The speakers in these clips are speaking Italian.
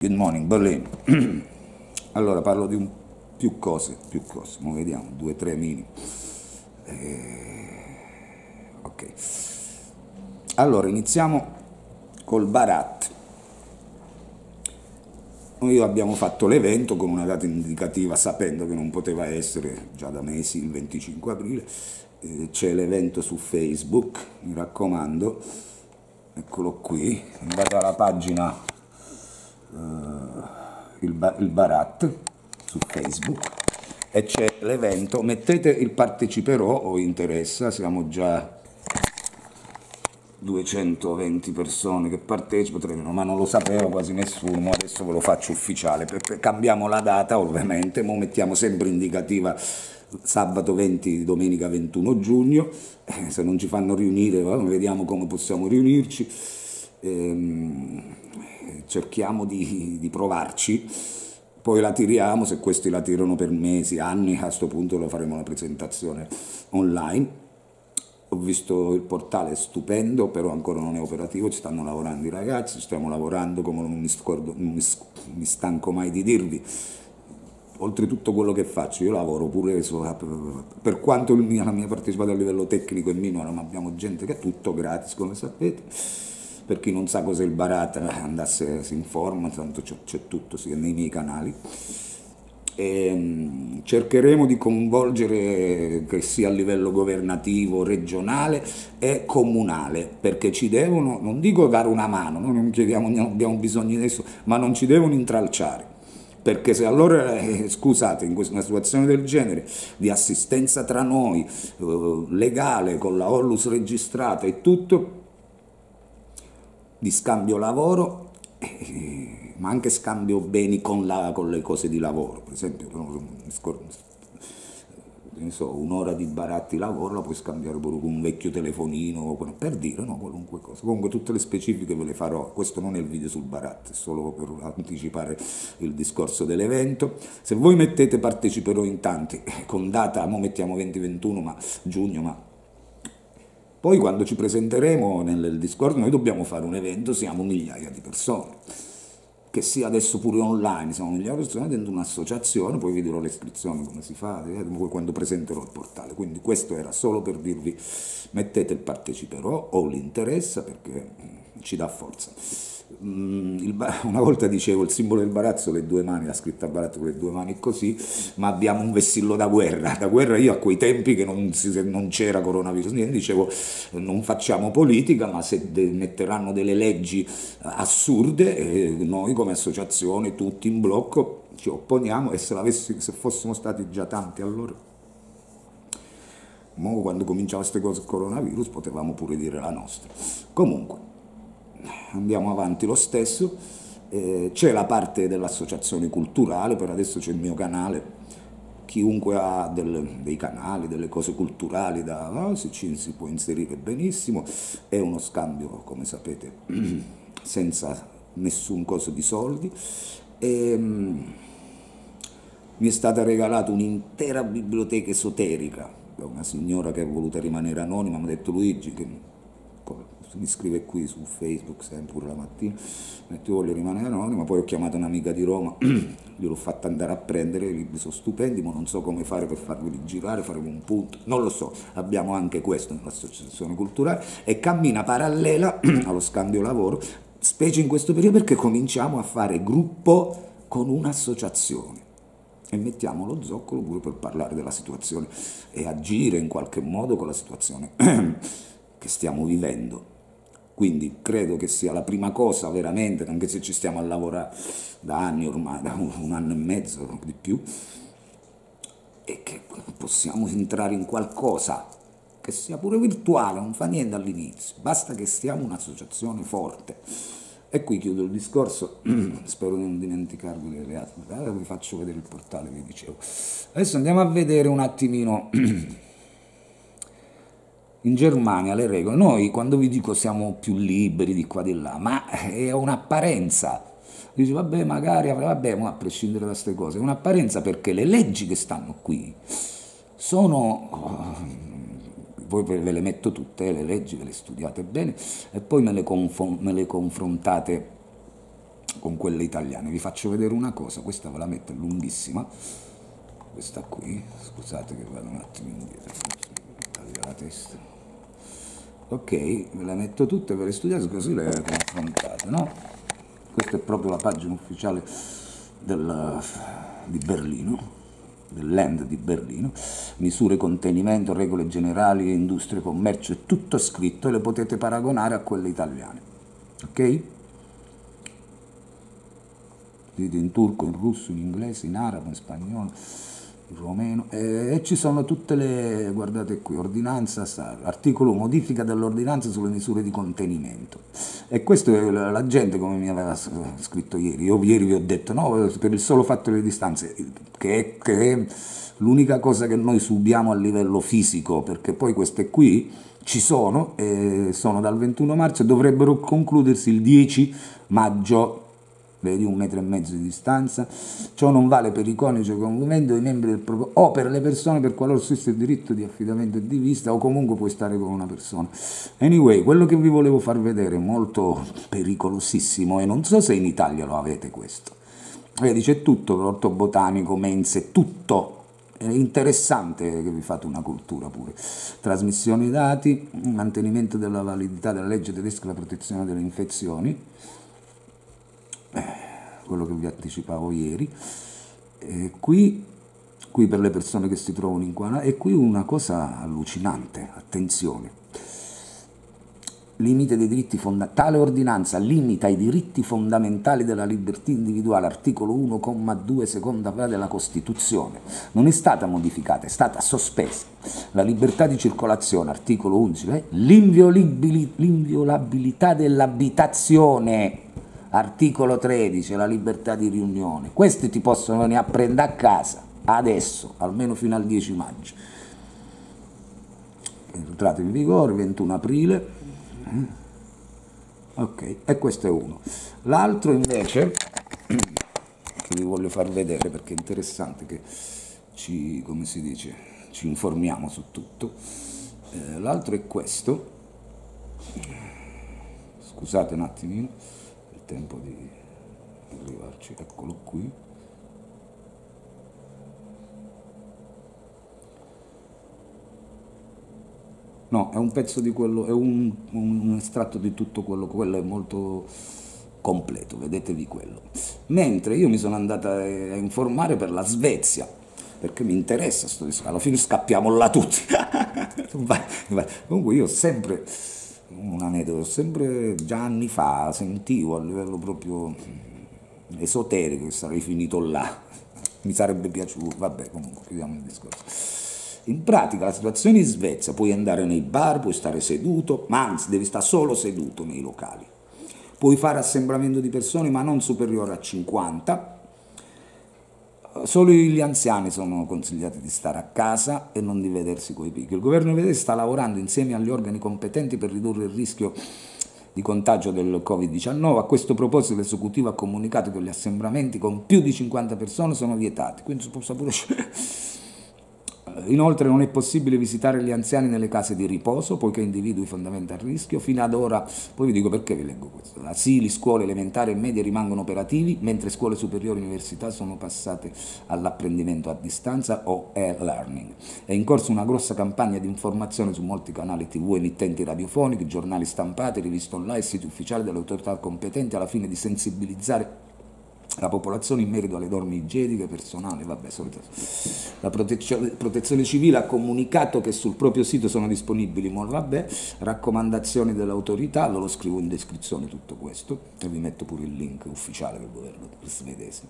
Good morning, Berlin. Allora, parlo di più cose, ma vediamo, 2-3 mini. Ok. Allora, iniziamo col Barat. Noi abbiamo fatto l'evento con una data indicativa, sapendo che non poteva essere, già da mesi, il 25 aprile. C'è l'evento su Facebook, mi raccomando. Eccolo qui, andate alla pagina... il Barat su Facebook e c'è l'evento, mettete il parteciperò o interessa, siamo già 220 persone che partecipano, ma non lo sapevo quasi nessuno, adesso ve lo faccio ufficiale, cambiamo la data ovviamente, ma mettiamo sempre indicativa sabato 20, domenica 21 giugno, se non ci fanno riunire vediamo come possiamo riunirci. Cerchiamo di provarci, poi la tiriamo, se questi la tirano per mesi, anni, a questo punto lo faremo una presentazione online. Ho visto il portale, è stupendo, però ancora non è operativo, ci stanno lavorando i ragazzi, stiamo lavorando, come non mi stanco mai di dirvi. Oltretutto quello che faccio, io lavoro pure, per quanto la mia partecipazione a livello tecnico è minore, ma abbiamo gente che è tutto gratis, come sapete. Per chi non sa cos'è il Barat, andasse, si informa, tanto c'è tutto sia nei miei canali. E cercheremo di coinvolgere, che sia a livello governativo, regionale e comunale, perché ci devono, non dico dare una mano, noi non chiediamo, non abbiamo bisogno di nessuno, ma non ci devono intralciare, perché se allora, scusate, in una situazione del genere, di assistenza tra noi, legale, con la Hollus registrata e tutto, di scambio lavoro, ma anche scambio beni con le cose di lavoro, per esempio un'ora di baratti lavoro la puoi scambiare pure con un vecchio telefonino, per dire, no, qualunque cosa. Comunque tutte le specifiche ve le farò, questo non è il video sul baratti, è solo per anticipare il discorso dell'evento. Se voi mettete parteciperò in tanti, con data, mo mettiamo 20-21 giugno, ma poi quando ci presenteremo nel Discord noi dobbiamo fare un evento, siamo migliaia di persone, che sia adesso pure online, siamo migliaia di persone dentro un'associazione, poi vi dirò le iscrizioni come si fa, quando presenterò il portale, quindi questo era solo per dirvi, mettete il parteciperò o l'interessa perché ci dà forza. Una volta dicevo il simbolo del barazzo, le due mani, la scritta barazzo con le due mani così, ma abbiamo un vessillo da guerra. Io a quei tempi che non c'era coronavirus, niente, dicevo non facciamo politica, ma se metteranno delle leggi assurde, noi come associazione tutti in blocco ci opponiamo, e se fossimo stati già tanti allora, quando cominciava queste cose il coronavirus, potevamo pure dire la nostra. Comunque andiamo avanti lo stesso, c'è la parte dell'associazione culturale, per adesso c'è il mio canale, chiunque ha dei canali, delle cose culturali, si può inserire benissimo, è uno scambio come sapete senza nessun coso di soldi, mi è stata regalata un'intera biblioteca esoterica da una signora che è voluta rimanere anonima, mi ha detto Luigi che... mi scrive qui su Facebook sempre pure la mattina, io voglio rimanere anonimo, poi ho chiamato un'amica di Roma, gliel'ho fatta andare a prendere, i libri sono stupendi, ma non so come fare per farveli girare, faremo un punto, non lo so, abbiamo anche questo nell'associazione culturale, e cammina parallela allo scambio lavoro, specie in questo periodo perché cominciamo a fare gruppo con un'associazione. E mettiamo lo zoccolo pure per parlare della situazione e agire in qualche modo con la situazione che stiamo vivendo. Quindi credo che sia la prima cosa veramente, anche se ci stiamo a lavorare da anni ormai, da un anno e mezzo di più, e che possiamo entrare in qualcosa che sia pure virtuale, non fa niente all'inizio, basta che siamo un'associazione forte. E qui chiudo il discorso, spero di non dimenticarvi le altre, allora vi faccio vedere il portale, vi dicevo. Adesso andiamo a vedere un attimino... In Germania le regole, noi quando vi dico siamo più liberi di qua e di là, ma è un'apparenza, dici vabbè magari, ma a prescindere da queste cose, è un'apparenza perché le leggi che stanno qui sono, poi ve le metto tutte, le leggi ve le studiate bene e poi me le confrontate con quelle italiane. Vi faccio vedere una cosa, questa ve la metto, è lunghissima, questa qui, scusate che vado un attimo indietro, taglio la testa, ok, ve la metto tutte, ve le studiate così le confrontate, no? Questa è proprio la pagina ufficiale di Berlino, del Land di Berlino, misure, contenimento, regole generali, industria, commercio, è tutto scritto e le potete paragonare a quelle italiane, ok? In turco, in russo, in inglese, in arabo, in spagnolo, in romeno, e ci sono tutte le, guardate qui, ordinanza, articolo, modifica dell'ordinanza sulle misure di contenimento. E questo è la gente, come mi aveva scritto ieri, io ieri vi ho detto no, per il solo fatto delle distanze, che è l'unica cosa che noi subiamo a livello fisico, perché poi queste qui ci sono, sono dal 21 marzo e dovrebbero concludersi il 10 maggio. Vedi, 1,5 metri di distanza. Ciò non vale per i coniugi o per le persone per qualora sussista il diritto di affidamento e di vista, o comunque puoi stare con una persona. Anyway, quello che vi volevo far vedere è molto pericolosissimo e non so se in Italia lo avete questo. Vedi, c'è tutto, orto botanico, mense, tutto. È interessante che vi fate una cultura pure. Trasmissione dati, mantenimento della validità della legge tedesca e la protezione delle infezioni, quello che vi anticipavo ieri, qui per le persone che si trovano in quarantena, e qui una cosa allucinante, attenzione, limite dei diritti fondamentali, tale ordinanza limita i diritti fondamentali della libertà individuale, articolo 1,2 seconda frase della Costituzione, non è stata modificata, è stata sospesa, la libertà di circolazione, articolo 11, l'inviolabilità dell'abitazione, articolo 13, la libertà di riunione. Questi ti possono venire a prendere a casa adesso, almeno fino al 10 maggio. È entrato in vigore 21 aprile. Ok, e questo è uno. L'altro invece, che vi voglio far vedere perché è interessante che ci, come si dice, ci informiamo su tutto. L'altro è questo. Scusate un attimino. Tempo di arrivarci, eccolo qui, no, è un pezzo di quello, è un estratto di tutto quello è molto completo, vedetevi quello. Mentre io mi sono andata a informare per la Svezia, perché mi interessa sto discorso, alla fine scappiamo là tutti. vai. Comunque io sempre... un aneddoto, sempre già anni fa sentivo a livello proprio esoterico che sarei finito là, mi sarebbe piaciuto, vabbè, comunque chiudiamo il discorso. In pratica la situazione in Svezia, puoi andare nei bar, puoi stare seduto, ma anzi devi stare solo seduto nei locali, puoi fare assembramento di persone ma non superiore a 50, solo gli anziani sono consigliati di stare a casa e non di vedersi coi piccoli. Il governo svedese sta lavorando insieme agli organi competenti per ridurre il rischio di contagio del Covid-19. A questo proposito l'esecutivo ha comunicato che gli assembramenti con più di 50 persone sono vietati, quindi si può sapere. Inoltre non è possibile visitare gli anziani nelle case di riposo, poiché individui fondamenti a rischio. Fino ad ora, poi vi dico perché vi leggo questo, asili, scuole elementari e medie rimangono operativi, mentre scuole superiori e università sono passate all'apprendimento a distanza o e-learning. È in corso una grossa campagna di informazione su molti canali tv, emittenti radiofoniche, giornali stampati, riviste online e siti ufficiali delle autorità competenti, alla fine di sensibilizzare la popolazione in merito alle norme igieniche, personale, vabbè, solito. La protezione civile ha comunicato che sul proprio sito sono disponibili, vabbè, raccomandazioni dell'autorità, ve lo scrivo in descrizione tutto questo, e vi metto pure il link ufficiale del governo svedese.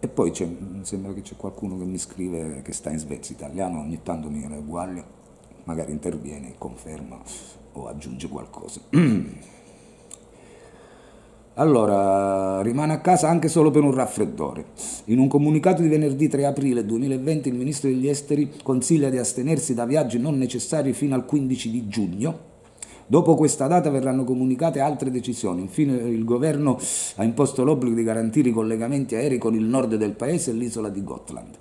E poi sembra che c'è qualcuno che mi scrive che sta in Svezia, italiano, ogni tanto mi ragguaglia, magari interviene, conferma o aggiunge qualcosa. Allora, rimane a casa anche solo per un raffreddore. In un comunicato di venerdì 3 aprile 2020 il Ministro degli Esteri consiglia di astenersi da viaggi non necessari fino al 15 di giugno. Dopo questa data verranno comunicate altre decisioni. Infine il governo ha imposto l'obbligo di garantire i collegamenti aerei con il nord del paese e l'isola di Gotland.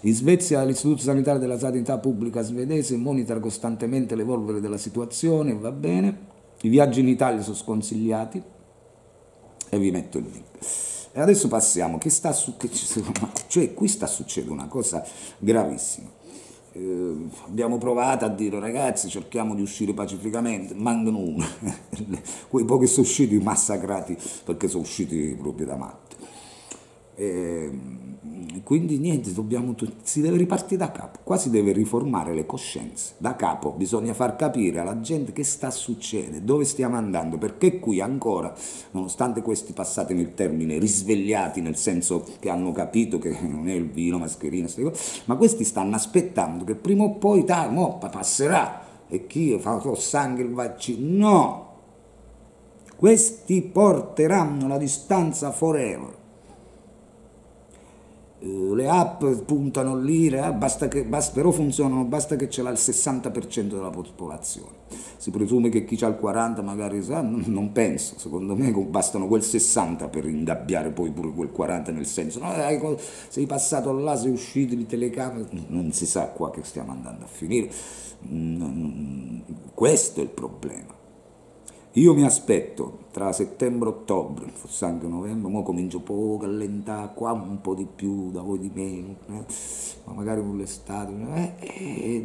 In Svezia l'Istituto Sanitario della Sanità Pubblica svedese monitora costantemente l'evolvere della situazione, va bene. I viaggi in Italia sono sconsigliati. e vi metto il link. E adesso passiamo, cioè qui sta succedendo una cosa gravissima. Abbiamo provato a dire ragazzi cerchiamo di uscire pacificamente, mancano uno, quei pochi sono usciti massacrati perché sono usciti proprio da matti, quindi niente, si deve ripartire da capo, qua si deve riformare le coscienze, da capo bisogna far capire alla gente che sta succedendo, dove stiamo andando, perché qui ancora, nonostante questi passati nel termine risvegliati, nel senso che hanno capito che non è il vino, mascherina, ma questi stanno aspettando che prima o poi passerà e chi fa sangue il vaccino, no, questi porteranno la distanza forever. Le app puntano lì, però funzionano, basta che ce l'ha il 60% della popolazione. Si presume che chi ha il 40% magari sa, non penso, secondo me bastano quel 60% per ingabbiare poi pure quel 40%, nel senso, no, dai, sei passato là, sei uscito di telecamere, non si sa qua che stiamo andando a finire, questo è il problema. Io mi aspetto tra settembre e ottobre, forse anche novembre, mo comincio poco a allentare, qua un po' di più, da voi di meno, ma magari con l'estate,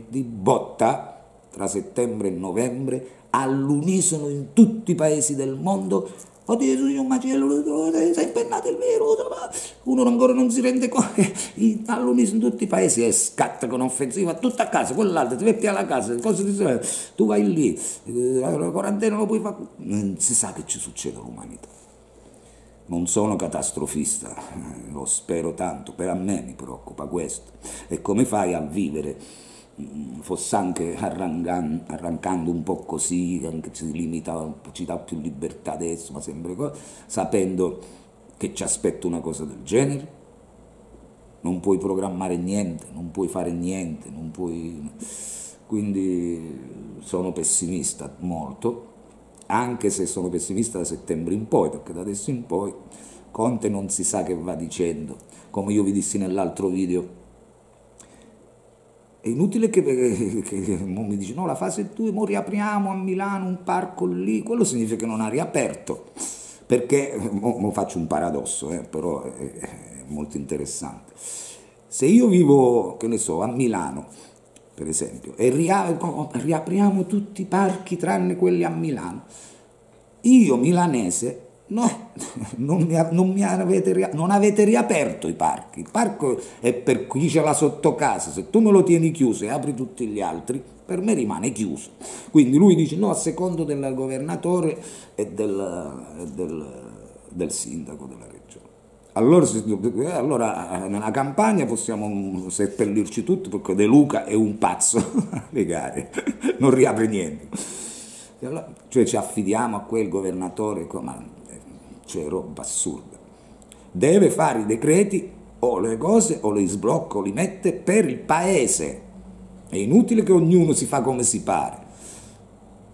di botta tra settembre e novembre all'unisono in tutti i paesi del mondo. Oddio, signor Macello, si è impennato il virus, uno ancora non si rende conto, all'unisono in tutti i paesi e scatta con offensiva, tutto a casa, quell'altro, ti metti alla casa, cosa ti serve? Tu vai lì, la quarantena lo puoi fare, non si sa che ci succede all'umanità. Non sono catastrofista, lo spero tanto, per a me mi preoccupa questo, e come fai a vivere? Fosse anche arrancando un po' così, anche ci limita, ci dà più libertà adesso, ma sempre sapendo che ci aspetta una cosa del genere, non puoi programmare niente, non puoi fare niente, non puoi... quindi sono pessimista molto, anche se sono pessimista da settembre in poi, perché da adesso in poi Conte non si sa che va dicendo, come io vi dissi nell'altro video. È inutile che mi dice no, la fase 2, mo riapriamo a Milano un parco lì, quello significa che non ha riaperto, perché, mo faccio un paradosso, però è molto interessante. Se io vivo, che ne so, a Milano, per esempio, e riapriamo tutti i parchi tranne quelli a Milano, io milanese, no, non avete riaperto i parchi, il parco è per chi ce l'ha sotto casa, se tu me lo tieni chiuso e apri tutti gli altri, per me rimane chiuso. Quindi lui dice no, a secondo del governatore e del sindaco della regione. Allora nella campagna possiamo seppellirci tutti perché De Luca è un pazzo, le gare, non riapre niente. Cioè ci affidiamo a quel governatore, ma... c'è roba assurda, deve fare i decreti o le cose o le sblocca o li mette per il paese, è inutile che ognuno si fa come si pare,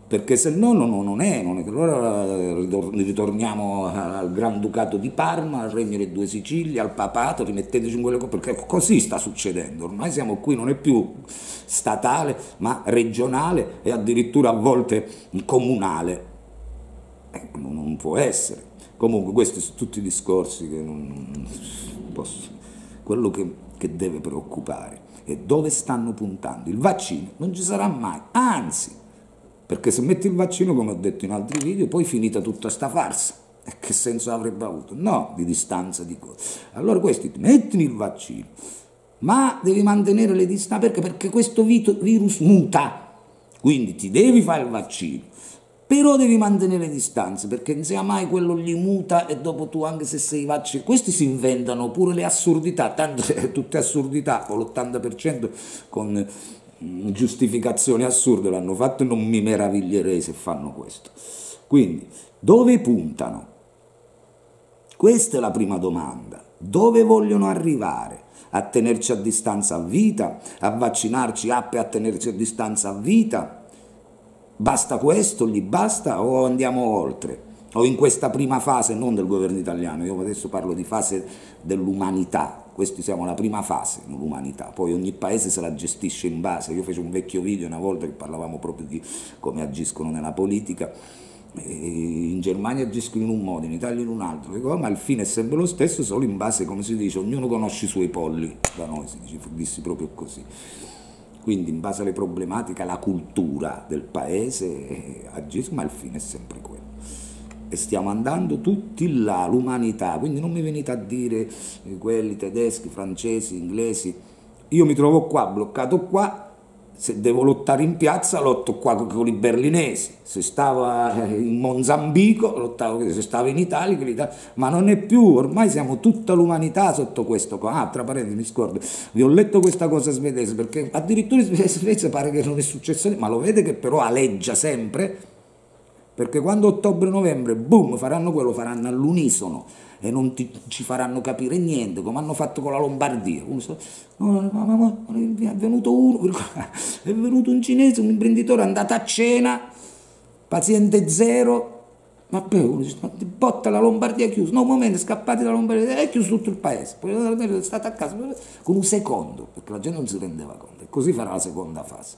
perché se no non è. Allora ritorniamo al Granducato di Parma, al Regno dei Due Sicilie, al Papato, rimetteteci in quelle cose, perché così sta succedendo, ormai siamo qui, non è più statale ma regionale e addirittura a volte comunale, non può essere. Comunque questi sono tutti i discorsi che non posso... Quello che deve preoccupare è dove stanno puntando. Il vaccino non ci sarà mai, anzi, perché se metti il vaccino, come ho detto in altri video, poi è finita tutta sta farsa. E che senso avrebbe avuto? No, di distanza, di cose. Allora questi, mettini il vaccino, ma devi mantenere le distanze, perché questo virus muta, quindi ti devi fare il vaccino. Però devi mantenere le distanze, perché non sia mai quello gli muta e dopo tu, anche se sei vaccinato, questi si inventano pure le assurdità, tanto tutte assurdità, con l'80% con giustificazioni assurde l'hanno fatto e non mi meraviglierei se fanno questo. Quindi, dove puntano? Questa è la prima domanda. Dove vogliono arrivare? A tenerci a distanza a vita? A vaccinarci e a tenerci a distanza a vita? Basta questo, gli basta o andiamo oltre? O in questa prima fase, non del governo italiano, io adesso parlo di fase dell'umanità, questi siamo la prima fase dell'umanità, poi ogni paese se la gestisce in base, io feci un vecchio video una volta che parlavamo proprio di come agiscono nella politica, in Germania agiscono in un modo, in Italia in un altro, ma il fine è sempre lo stesso, solo in base, come si dice, ognuno conosce i suoi polli, da noi si dice, dissi proprio così. Quindi in base alle problematiche, alla cultura del paese agiscono, ma il fine è sempre quello. E stiamo andando tutti là, l'umanità, quindi non mi venite a dire quelli tedeschi, francesi, inglesi, io mi trovo qua, bloccato qua, se devo lottare in piazza lotto qua con i berlinesi, se stava in Mozambico lottavo, se stava in Italia, ma non è più, ormai siamo tutta l'umanità sotto questo. Ah, tra parentesi mi scordo, vi ho letto questa cosa svedese, perché addirittura in Svezia pare che non è successo, ma lo vede che però aleggia sempre, perché quando ottobre-novembre, boom, faranno quello, faranno all'unisono e non ci faranno capire niente, come hanno fatto con la Lombardia. Uno sta, è venuto uno, è venuto un cinese, un imprenditore, è andato a cena, paziente zero, ma poi uno sta, botta la Lombardia è chiusa, no un momento, scappate dalla Lombardia, è chiuso tutto il paese, poi è stato a casa, con un secondo, perché la gente non si rendeva conto, e così farà la seconda fase,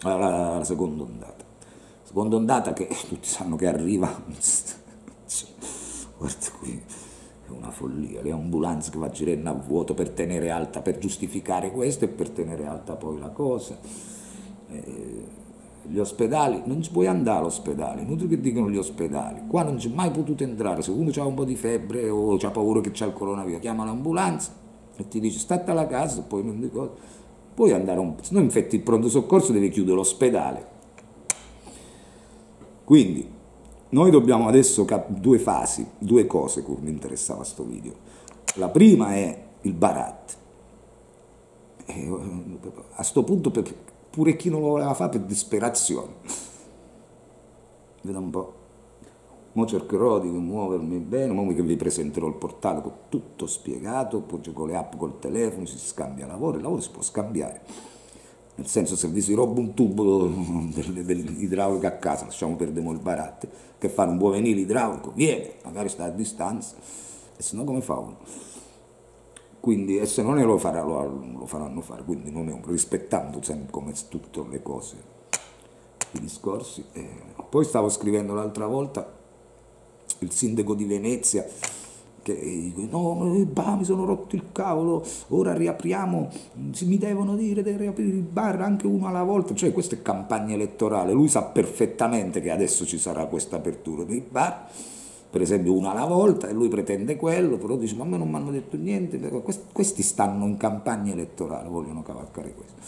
la seconda ondata. Seconda ondata che tutti sanno che arriva, guarda qui, è una follia, le ambulanze che va girando a vuoto per tenere alta, per giustificare questo e per tenere alta poi la cosa, gli ospedali, non ci puoi andare all'ospedale, inutile che dicono gli ospedali, qua non c'è mai potuto entrare, se uno ha un po' di febbre o ha paura che c'è il coronavirus, chiama l'ambulanza e ti dice state alla casa, poi non dico, puoi andare se no infetti il pronto soccorso deve chiudere l'ospedale. Quindi noi dobbiamo adesso due fasi, due cose che mi interessava a sto video. La prima è il barat. E a sto punto pure chi non lo voleva fare per disperazione. Vediamo un po'. Mo cercherò di muovermi bene, mo che vi presenterò il portale con tutto spiegato, poi con le app, col telefono, si scambia il lavoro si può scambiare. Nel senso, se vi si ruba un tubo dell'idraulico a casa, lasciamo perdere il baratto, che fa un buon venire l'idraulico, viene, magari sta a distanza, e se no come fa uno? Quindi, e se non lo faranno fare, quindi non è un, rispettando sempre come tutte le cose, i discorsi. Poi stavo scrivendo l'altra volta, il sindaco di Venezia, che dico, no, bah, mi sono rotto il cavolo, ora riapriamo, mi devono dire di riaprire il bar anche uno alla volta, cioè questa è campagna elettorale, lui sa perfettamente che adesso ci sarà questa apertura dei bar, per esempio uno alla volta, e lui pretende quello, però dice, ma a me non mi hanno detto niente, questi stanno in campagna elettorale, vogliono cavalcare questo,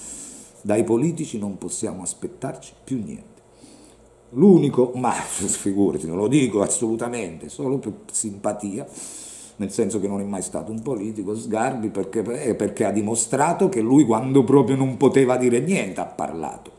dai politici non possiamo aspettarci più niente. L'unico, ma figurati, non lo dico assolutamente, solo per simpatia, nel senso che non è mai stato un politico, Sgarbi, perché ha dimostrato che lui quando proprio non poteva dire niente ha parlato,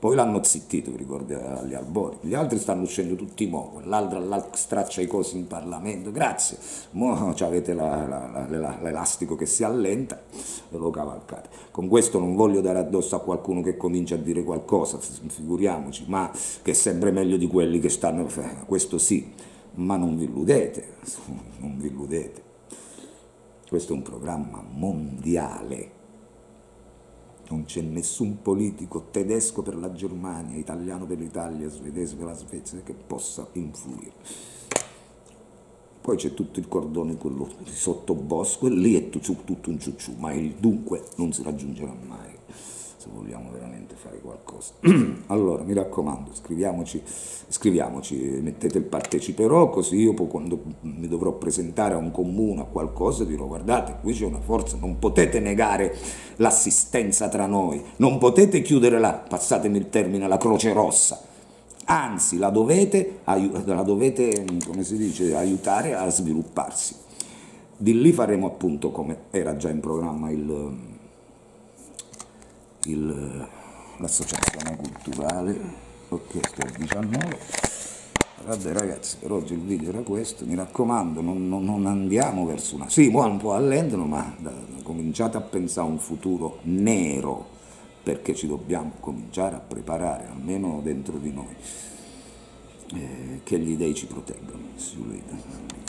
poi l'hanno zittito, vi ricordate, agli albori, gli altri stanno uscendo tutti mo, l'altro straccia i cosi in Parlamento, grazie, mo avete l'elastico che si allenta e lo cavalcate, con questo non voglio dare addosso a qualcuno che comincia a dire qualcosa, figuriamoci, ma che è sempre meglio di quelli che stanno, questo sì, ma non vi illudete, non vi illudete, questo è un programma mondiale, non c'è nessun politico tedesco per la Germania, italiano per l'Italia, svedese per la Svezia che possa influire. Poi c'è tutto il cordone quello di sottobosco e lì è tutto un ciucciù, ma il dunque non si raggiungerà mai se vogliamo veramente fare qualcosa. Allora, mi raccomando, scriviamoci, mettete il parteciperò, così io poi quando mi dovrò presentare a un comune, a qualcosa, dirò guardate, qui c'è una forza, non potete negare l'assistenza tra noi, non potete chiudere la, passatemi il termine, la Croce Rossa, anzi la dovete come si dice, aiutare a svilupparsi. Di lì faremo appunto, come era già in programma, l'associazione culturale, ok, sto al 19, vabbè ragazzi, per oggi il video era questo, mi raccomando, non andiamo verso una, sì, un po' allentano, ma cominciate a pensare a un futuro nero, perché ci dobbiamo cominciare a preparare, almeno dentro di noi, che gli dei ci proteggano,